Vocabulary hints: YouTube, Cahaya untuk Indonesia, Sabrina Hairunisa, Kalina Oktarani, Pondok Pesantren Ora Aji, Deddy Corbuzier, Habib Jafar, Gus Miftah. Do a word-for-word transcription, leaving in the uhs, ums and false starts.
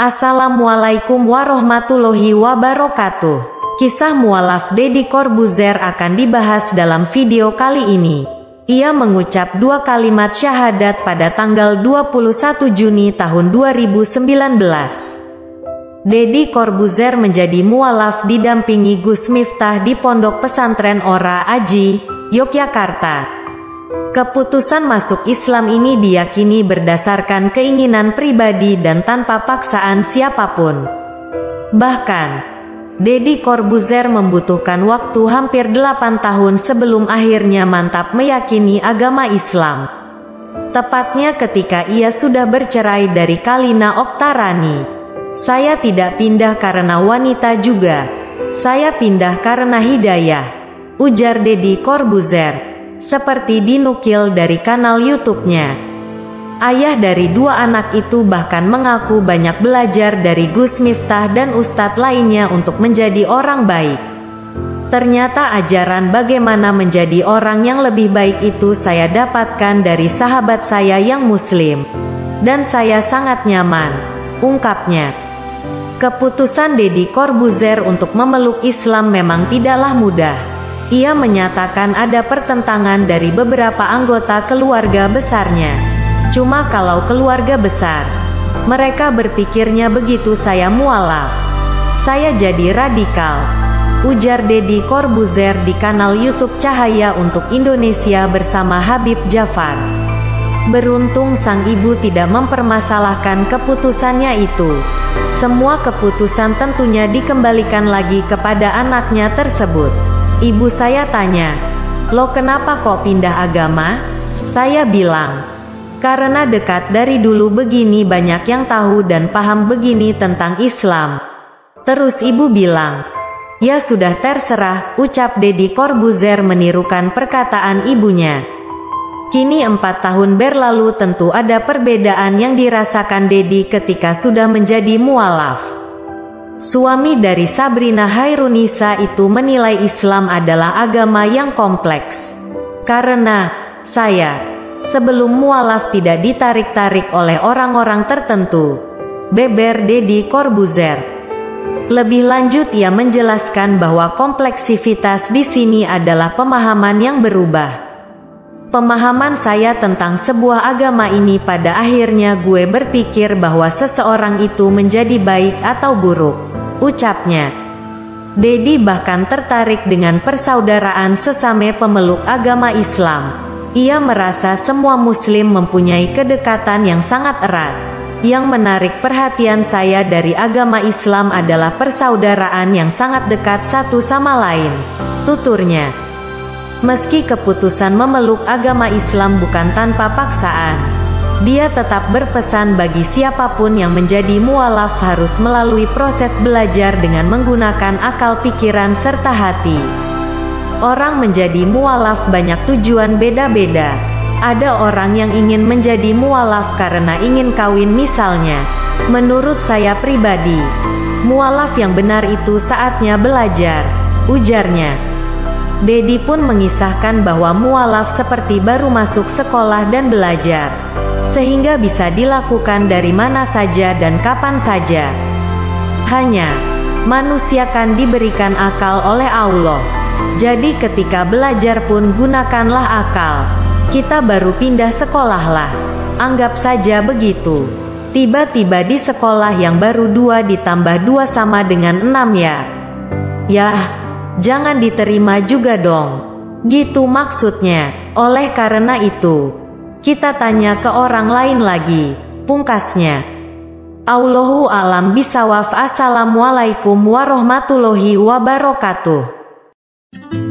Assalamualaikum warahmatullahi wabarakatuh. Kisah mualaf Deddy Corbuzier akan dibahas dalam video kali ini. Ia mengucap dua kalimat syahadat pada tanggal dua puluh satu Juni tahun dua ribu sembilan belas. Deddy Corbuzier menjadi mualaf didampingi Gus Miftah di Pondok Pesantren Ora Aji, Yogyakarta. Keputusan masuk Islam ini diyakini berdasarkan keinginan pribadi dan tanpa paksaan siapapun. Bahkan, Deddy Corbuzier membutuhkan waktu hampir delapan tahun sebelum akhirnya mantap meyakini agama Islam. Tepatnya ketika ia sudah bercerai dari Kalina Oktarani. Saya tidak pindah karena wanita juga. Saya pindah karena hidayah, ujar Deddy Corbuzier, seperti dinukil dari kanal YouTube-nya. Ayah dari dua anak itu bahkan mengaku banyak belajar dari Gus Miftah dan ustadz lainnya untuk menjadi orang baik. Ternyata ajaran bagaimana menjadi orang yang lebih baik itu saya dapatkan dari sahabat saya yang muslim. Dan saya sangat nyaman, ungkapnya. Keputusan Deddy Corbuzier untuk memeluk Islam memang tidaklah mudah. Ia menyatakan ada pertentangan dari beberapa anggota keluarga besarnya. Cuma kalau keluarga besar, mereka berpikirnya begitu saya mualaf, saya jadi radikal, ujar Deddy Corbuzier di kanal YouTube Cahaya untuk Indonesia bersama Habib Jafar. Beruntung sang ibu tidak mempermasalahkan keputusannya itu. Semua keputusan tentunya dikembalikan lagi kepada anaknya tersebut. Ibu saya tanya, "Lo kenapa kok pindah agama?" Saya bilang, karena dekat dari dulu begini banyak yang tahu dan paham begini tentang Islam. Terus ibu bilang, ya sudah terserah, ucap Deddy Corbuzier menirukan perkataan ibunya. Kini empat tahun berlalu tentu ada perbedaan yang dirasakan Deddy ketika sudah menjadi mualaf. Suami dari Sabrina Hairunisa itu menilai Islam adalah agama yang kompleks. Karena, saya... sebelum mualaf tidak ditarik-tarik oleh orang-orang tertentu, beber Deddy Corbuzier. Lebih lanjut ia menjelaskan bahwa kompleksivitas di sini adalah pemahaman yang berubah. Pemahaman saya tentang sebuah agama ini pada akhirnya gue berpikir bahwa seseorang itu menjadi baik atau buruk, ucapnya. Deddy bahkan tertarik dengan persaudaraan sesame pemeluk agama Islam. Ia merasa semua muslim mempunyai kedekatan yang sangat erat. Yang menarik perhatian saya dari agama Islam adalah persaudaraan yang sangat dekat satu sama lain, tuturnya. Meski keputusan memeluk agama Islam bukan tanpa paksaan, dia tetap berpesan bagi siapapun yang menjadi mualaf harus melalui proses belajar dengan menggunakan akal pikiran serta hati. Orang menjadi mualaf banyak tujuan beda-beda. Ada orang yang ingin menjadi mualaf karena ingin kawin misalnya. Menurut saya pribadi, mualaf yang benar itu saatnya belajar, ujarnya. Deddy pun mengisahkan bahwa mualaf seperti baru masuk sekolah dan belajar, sehingga bisa dilakukan dari mana saja dan kapan saja. Hanya, manusia kan diberikan akal oleh Allah. Jadi ketika belajar pun gunakanlah akal. Kita baru pindah sekolah lah, anggap saja begitu. Tiba-tiba di sekolah yang baru dua ditambah dua sama dengan enam ya. Yah, jangan diterima juga dong. Gitu maksudnya. Oleh karena itu, kita tanya ke orang lain lagi, pungkasnya. Allahu a'lam bisawaf. Assalamualaikum warahmatullahi wabarakatuh. Thank you.